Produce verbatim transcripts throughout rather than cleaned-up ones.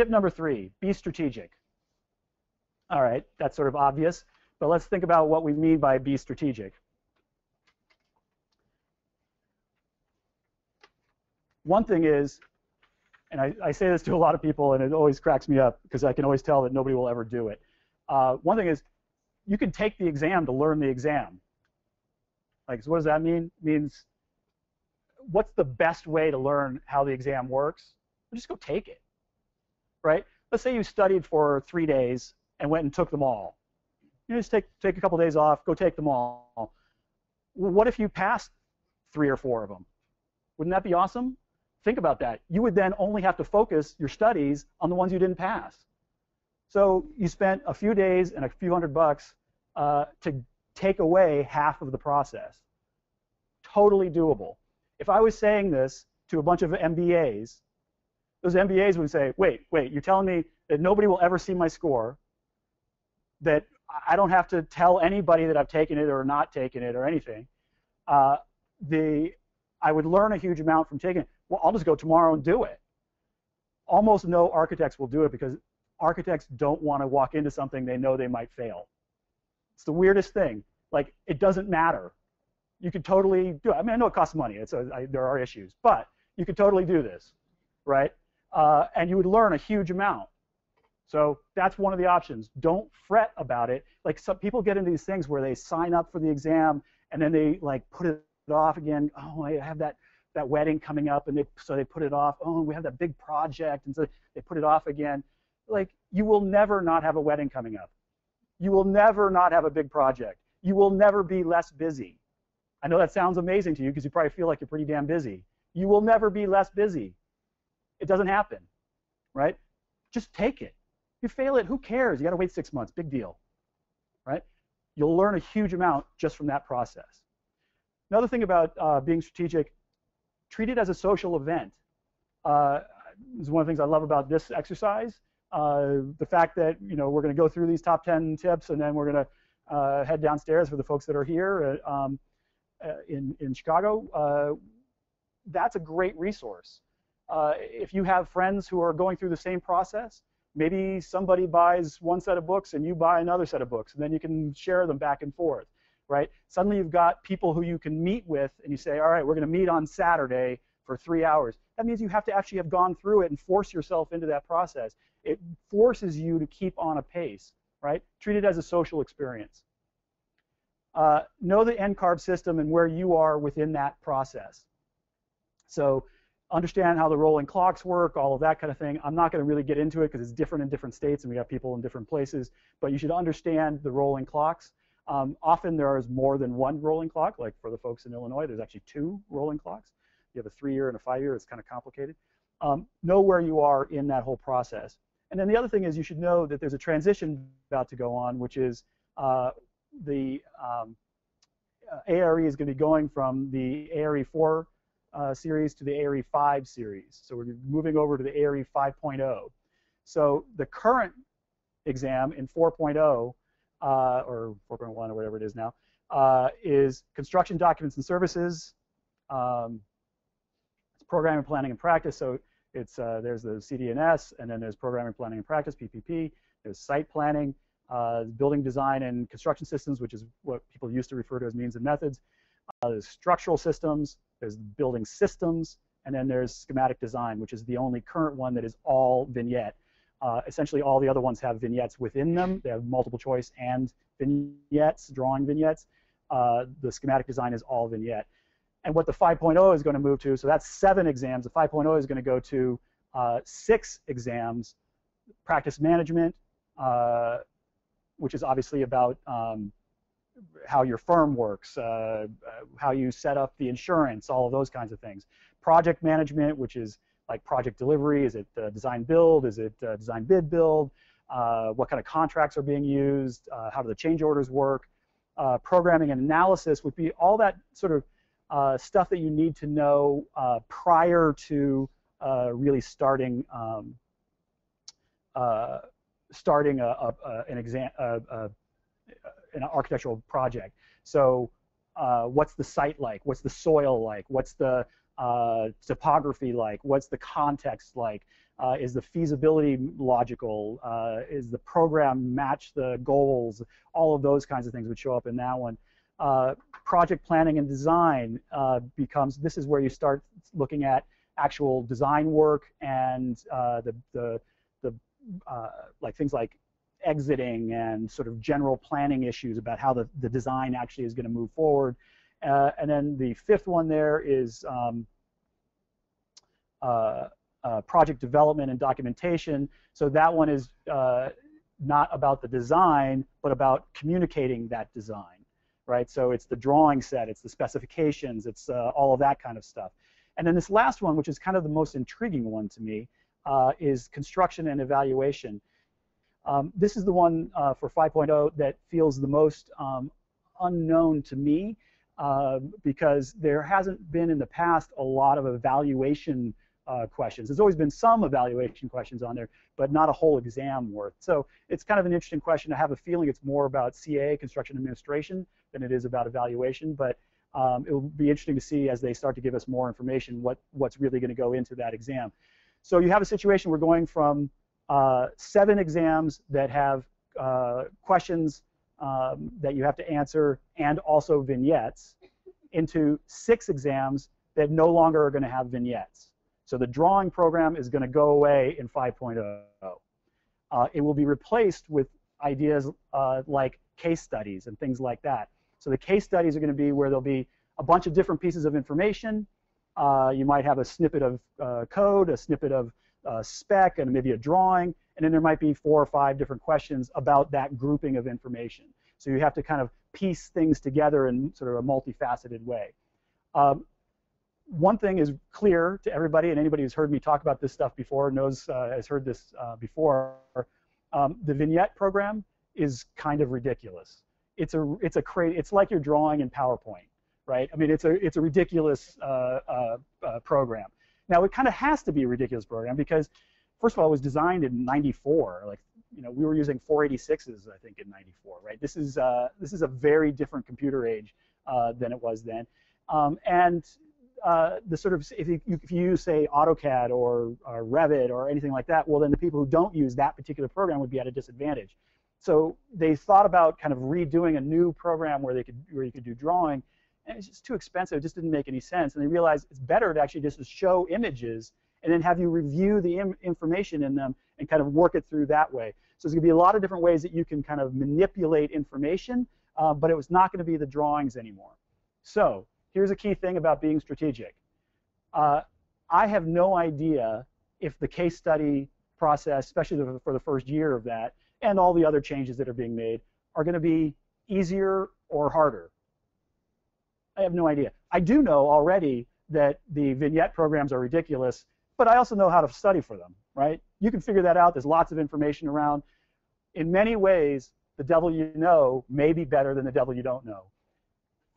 Tip number three, be strategic. All right, that's sort of obvious, but let's think about what we mean by be strategic. One thing is, and I, I say this to a lot of people, and it always cracks me up because I can always tell that nobody will ever do it. Uh, one thing is, you can take the exam to learn the exam. Like, so what does that mean? It means, what's the best way to learn how the exam works? Well, just go take it, right? Let's say you studied for three days and went and took them all. You know, just take, take a couple days off, go take them all. What if you passed three or four of them? Wouldn't that be awesome? Think about that. You would then only have to focus your studies on the ones you didn't pass. So you spent a few days and a few hundred bucks uh, to take away half of the process. Totally doable. If I was saying this to a bunch of M B As, those M B As would say, wait, wait, you're telling me that nobody will ever see my score, that I don't have to tell anybody that I've taken it or not taken it or anything. Uh, the, I would learn a huge amount from taking it. Well, I'll just go tomorrow and do it. Almost no architects will do it because architects don't want to walk into something they know they might fail. It's the weirdest thing. Like, it doesn't matter. You could totally do it. I mean, I know it costs money. It's a, I, there are issues. But you could totally do this, right? Uh, and you would learn a huge amount. So that's one of the options. Don't fret about it. Like, some people get into these things where they sign up for the exam and then they like put it off again. Oh, I have that that wedding coming up, and they, so they put it off. Oh, we have that big project, and so they put it off again. Like, you will never not have a wedding coming up. You will never not have a big project. You will never be less busy. I know that sounds amazing to you because you probably feel like you're pretty damn busy. You will never be less busy. It doesn't happen, right? Just take it. You fail it, who cares? You got to wait six months, big deal, right? You'll learn a huge amount just from that process. Another thing about uh, being strategic, treat it as a social event. Uh, this is one of the things I love about this exercise, uh, the fact that, you know, we're going to go through these top ten tips and then we're going to uh, head downstairs for the folks that are here uh, um, uh, in, in Chicago. Uh, that's a great resource. Uh, if you have friends who are going through the same process, maybe somebody buys one set of books and you buy another set of books, and then you can share them back and forth, right? Suddenly you've got people who you can meet with, and you say, all right, we're going to meet on Saturday for three hours. That means you have to actually have gone through it and force yourself into that process. It forces you to keep on a pace, right? Treat it as a social experience. Uh, know the N C A R B system and where you are within that process. So, understand how the rolling clocks work, all of that kind of thing. I'm not going to really get into it because it's different in different states and we have people in different places, but you should understand the rolling clocks. Um, often there is more than one rolling clock, like for the folks in Illinois, there's actually two rolling clocks. You have a three-year and a five-year, it's kind of complicated. Um, know where you are in that whole process. And then the other thing is you should know that there's a transition about to go on, which is uh, the um, A R E is going to be going from the A R E four Uh, series to the A R E five series. So we're moving over to the A R E five point oh. So the current exam in four point oh, uh, or four point one or whatever it is now, uh, is construction documents and services. Um, it's programming, planning, and practice. So it's uh, there's the C D and S, and then there's programming, planning, and practice, P P P. There's site planning, uh, building design and construction systems, which is what people used to refer to as means and methods. Uh, there's structural systems, there's building systems, and then there's schematic design, which is the only current one that is all vignette. Uh, essentially, all the other ones have vignettes within them. They have multiple choice and vignettes, drawing vignettes. Uh, the schematic design is all vignette. And what the five point oh is going to move to, so that's seven exams. The five point oh is going to go to uh, six exams, practice management, uh, which is obviously about um, how your firm works, uh, how you set up the insurance, all of those kinds of things. Project management, which is like project delivery. Is it uh, design build? Is it uh, design bid build? Uh, what kind of contracts are being used? Uh, how do the change orders work? Uh, programming and analysis would be all that sort of uh, stuff that you need to know uh, prior to uh, really starting um, uh, starting a, a, a, an exam. A, a, an architectural project. So uh, what's the site like? What's the soil like? What's the uh, topography like? What's the context like? Uh, is the feasibility logical? Uh, is the program match the goals? All of those kinds of things would show up in that one. Uh, project planning and design uh, becomes, this is where you start looking at actual design work and uh, the, the, the uh, like things like exiting and sort of general planning issues about how the, the design actually is going to move forward. Uh, and then the fifth one there is um, uh, uh, project development and documentation. So that one is uh, not about the design, but about communicating that design, right? So it's the drawing set, it's the specifications, it's uh, all of that kind of stuff. And then this last one, which is kind of the most intriguing one to me, uh, is construction and evaluation. Um, this is the one uh, for five point oh that feels the most um, unknown to me uh, because there hasn't been in the past a lot of evaluation uh, questions. There's always been some evaluation questions on there, but not a whole exam worth. So it's kind of an interesting question. I have a feeling it's more about C A, construction administration, than it is about evaluation, but um, it will be interesting to see as they start to give us more information what, what's really going to go into that exam. So you have a situation we're going from Uh, seven exams that have uh, questions um, that you have to answer and also vignettes into six exams that no longer are going to have vignettes. So the drawing program is going to go away in five point oh. Uh, it will be replaced with ideas uh, like case studies and things like that. So the case studies are going to be where there'll be a bunch of different pieces of information. Uh, you might have a snippet of uh, code, a snippet of Uh, spec, and maybe a drawing, and then there might be four or five different questions about that grouping of information. So you have to kind of piece things together in sort of a multifaceted way. Um, one thing is clear to everybody, and anybody who's heard me talk about this stuff before knows, uh, has heard this uh, before, um, the vignette program is kind of ridiculous. It's a, it's a cra- it's like your drawing in PowerPoint, right? I mean, it's a, it's a ridiculous uh, uh, uh, program. Now, it kind of has to be a ridiculous program because, first of all, it was designed in ninety-four. Like, you know, we were using four eighty-sixes, I think, in ninety-four, right? This is uh, this is a very different computer age uh, than it was then. Um, and uh, the sort of, if you, if you use, say, AutoCAD or, or Revit or anything like that, well, then the people who don't use that particular program would be at a disadvantage. So they thought about kind of redoing a new program where they could, where you could do drawing. And it's just too expensive. It just didn't make any sense. And they realized it's better to actually just show images and then have you review the im information in them and kind of work it through that way. So there's going to be a lot of different ways that you can kind of manipulate information, uh, but it was not going to be the drawings anymore. So here's a key thing about being strategic. Uh, I have no idea if the case study process, especially the, for the first year of that, and all the other changes that are being made, are going to be easier or harder. I have no idea. I do know already that the vignette programs are ridiculous, but I also know how to study for them, right? You can figure that out. There's lots of information around. In many ways, the devil you know may be better than the devil you don't know.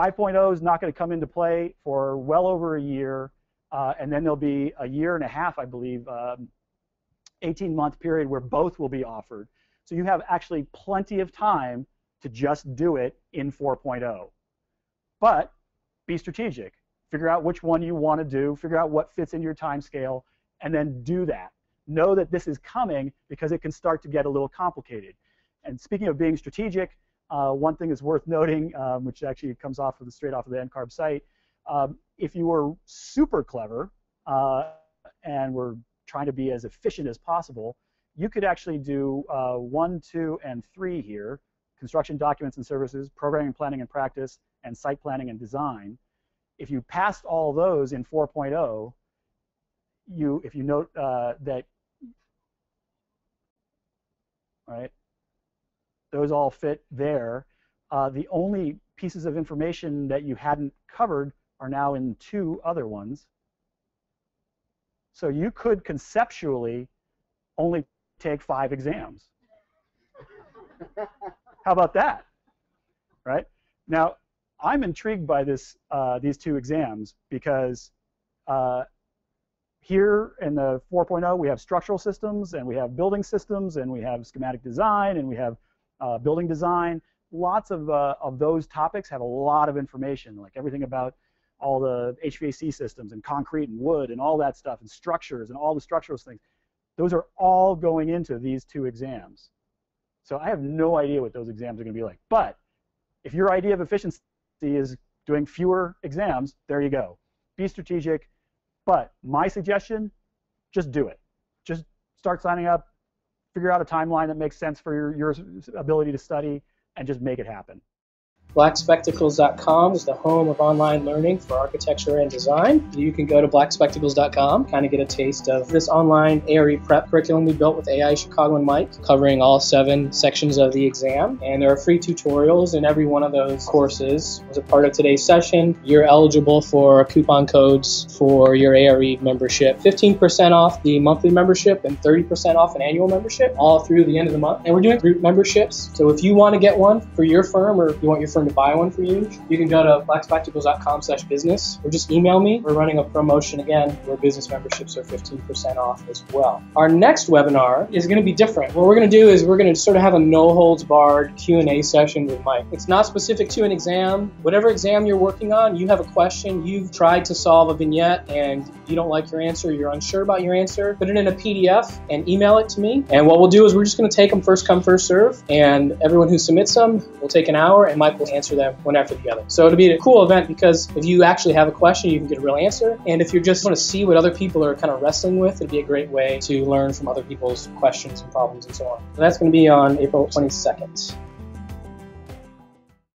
five point oh is not going to come into play for well over a year, uh, and then there'll be a year and a half, I believe, um, eighteen month period where both will be offered. So you have actually plenty of time to just do it in four point oh. But be strategic. Figure out which one you want to do, figure out what fits in your time scale, and then do that. Know that this is coming because it can start to get a little complicated. And speaking of being strategic, uh, one thing is worth noting, um, which actually comes off of the, straight off of the N C A R B site, um, if you were super clever uh, and were trying to be as efficient as possible, you could actually do uh, one, two, and three here, construction documents and services, programming, planning, and practice, and site planning and design. If you passed all those in four point oh, you if you note uh, that, right, those all fit there. Uh, the only pieces of information that you hadn't covered are now in two other ones. So you could conceptually only take five exams. How about that, right? Now, I'm intrigued by this, uh, these two exams because uh, here in the four point oh we have structural systems and we have building systems and we have schematic design and we have uh, building design. Lots of, uh, of those topics have a lot of information, like everything about all the H V A C systems and concrete and wood and all that stuff and structures and all the structural things. Those are all going into these two exams. So I have no idea what those exams are going to be like. But if your idea of efficiency is doing fewer exams, there you go. Be strategic. But my suggestion, just do it. Just start signing up, figure out a timeline that makes sense for your, your ability to study, and just make it happen. Black spectacles dot com is the home of online learning for architecture and design. You can go to black spectacles dot com, kind of get a taste of this online A R E prep curriculum we built with A I A Chicago and Mike, covering all seven sections of the exam. And there are free tutorials in every one of those courses. As a part of today's session, you're eligible for coupon codes for your A R E membership. fifteen percent off the monthly membership and thirty percent off an annual membership, all through the end of the month. And we're doing group memberships. So if you want to get one for your firm, or if you want your firm to buy one for you, you can go to black spectacles dot com slash business or just email me. We're running a promotion again where business memberships are fifteen percent off as well. Our next webinar is going to be different. What we're going to do is we're going to sort of have a no-holds-barred Q and A session with Mike. It's not specific to an exam. Whatever exam you're working on, you have a question, you've tried to solve a vignette and you don't like your answer, you're unsure about your answer, put it in a P D F and email it to me. And what we'll do is we're just going to take them first come, first serve, and everyone who submits them will take an hour and Mike will answer them one after the other. So it'll be a cool event because if you actually have a question, you can get a real answer. And if you just want to see what other people are kind of wrestling with, it'd be a great way to learn from other people's questions and problems and so on. So that's going to be on April twenty-second.